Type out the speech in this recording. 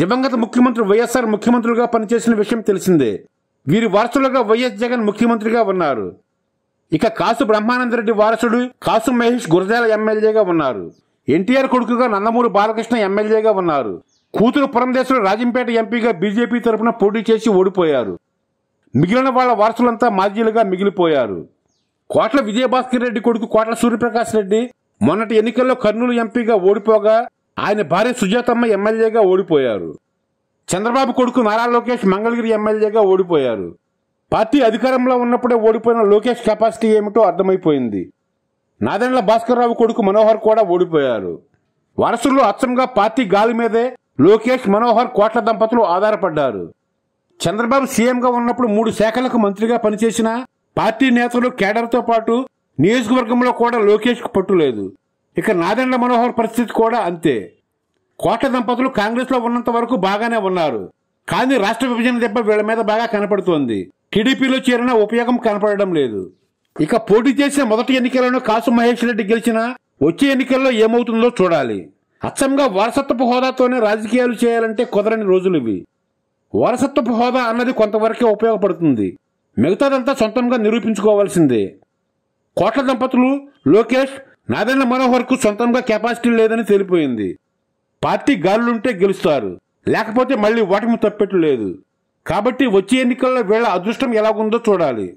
దివంగత ముఖ్యమంత్రి వైఎస్ఆర్ ముఖ్యమంత్రులుగా పనిచేసిన విషయం తెలిసిందే. వీరి వారసులుగా వైఎస్ జగన్ ముఖ్యమంత్రిగా ఉన్నారు. ఇక కాసు బ్రహ్మానంద రెడ్డి వారసుడు కాసు మహేష్ గురజాల ఎమ్మెల్యేగా ఉన్నారు. ఎన్టీఆర్ కొడుకుగా నందమూరి బాలకృష్ణ ఎమ్మెల్యేగా ఉన్నారు. కూతురు పురంధేశ్వరి రాజంపేట ఎంపీగా బీజేపీ తరఫున పోటీ చేసి ఓడిపోయారు. మిగిలిన వాళ్ల వారసులంతా మాజీలుగా మిగిలిపోయారు. కోట్ల విజయభాస్కర్ రెడ్డి కొడుకు కోట్ల సూర్యప్రకాష్ రెడ్డి మొన్నటి ఎన్నికల్లో కర్నూలు ఎంపీగా ఓడిపోగా ఆయన భార్య సుజాతమ్మ ఎమ్మెల్యేగా ఓడిపోయారు. చంద్రబాబు కొడుకు నారా లోకేష్ మంగళగిరి ఎమ్మెల్యేగా ఓడిపోయారు. పార్టీ అధికారంలో ఉన్నప్పుడే ఓడిపోయిన లోకేష్ కెపాసిటీ ఏమిటో అర్థమైపోయింది. నాదెండ్ల భాస్కర్రావు కొడుకు మనోహర్ కూడా ఓడిపోయారు. వారసుల్లో అచ్చంగా పార్టీ గాలి మీదే లోకేష్, మనోహర్, కోట్ల దంపతులు ఆధారపడ్డారు. చంద్రబాబు సీఎంగా ఉన్నప్పుడు 3 శాఖలకు మంత్రిగా పనిచేసిన పార్టీ నేతలు కేడర్తో పాటు నియోజకవర్గంలో కూడా లోకేష్కు పట్టులేదు. ఇక నాదెండ్ల మనోహర్ పరిస్థితి కూడా అంతే. కోట్ల దంపతులు కాంగ్రెస్లో ఉన్నంత వరకు బాగానే ఉన్నారు. కానీ రాష్ట్ర విభజన దెబ్బ వీళ్ల మీద బాగా కనపడుతోంది. టీడీపీలో చేరిన ఉపయోగం కనపడడం లేదు. ఇక పోటీ చేసిన మొదటి ఎన్నికలను కాసు మహేష్ రెడ్డి గెలిచినా వచ్చే ఎన్నికల్లో ఏమవుతుందో చూడాలి. అచ్చంగా వారసత్వపు హోదాతోనే రాజకీయాలు చేయాలంటే కుదరని రోజులు ఇవి. వారసత్వపు హోదా అన్నది కొంతవరకే ఉపయోగపడుతుంది. మిగతాదంతా సొంతంగా నిరూపించుకోవాల్సిందే. కోట్ల దంపతులు, లోకేష్, నాదెండ్ల మనోహర్ కు సొంతంగా కెపాసిటీ లేదని తెలిపోయింది. పార్టీ గాలులుంటే గెలుస్తారు, లేకపోతే మళ్లీ ఓటమి తప్పెట్టు లేదు. కాబట్టి వచ్చే ఎన్నికల్లో వీళ్ల అదృష్టం ఎలాగుందో చూడాలి.